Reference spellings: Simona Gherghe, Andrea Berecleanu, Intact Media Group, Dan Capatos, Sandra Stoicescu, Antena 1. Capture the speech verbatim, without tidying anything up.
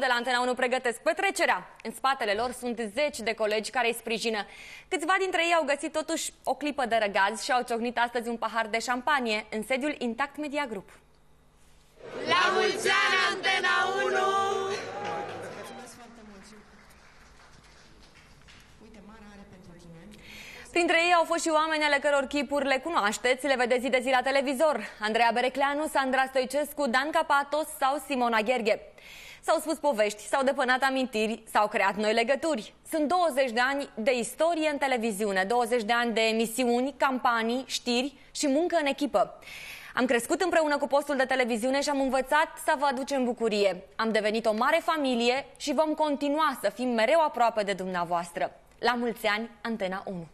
De la Antena unu pregătesc petrecerea. În spatele lor sunt zeci de colegi care îi sprijină. Câțiva dintre ei au găsit totuși o clipă de răgaz și au ciocnit astăzi un pahar de șampanie în sediul Intact Media Group. La mulți ani, Antena unu! Mulțumesc foarte mult! Uite, Mara are pentru tine. Printre ei au fost și oameni ale căror chipuri le cunoașteți, le vedeți zi de zi la televizor. Andrea Berecleanu, Sandra Stoicescu, Dan Capatos sau Simona Gherghe. S-au spus povești, s-au depănat amintiri, s-au creat noi legături. Sunt douăzeci de ani de istorie în televiziune, douăzeci de ani de emisiuni, campanii, știri și muncă în echipă. Am crescut împreună cu postul de televiziune și am învățat să vă aducem bucurie. Am devenit o mare familie și vom continua să fim mereu aproape de dumneavoastră. La mulți ani, Antena unu!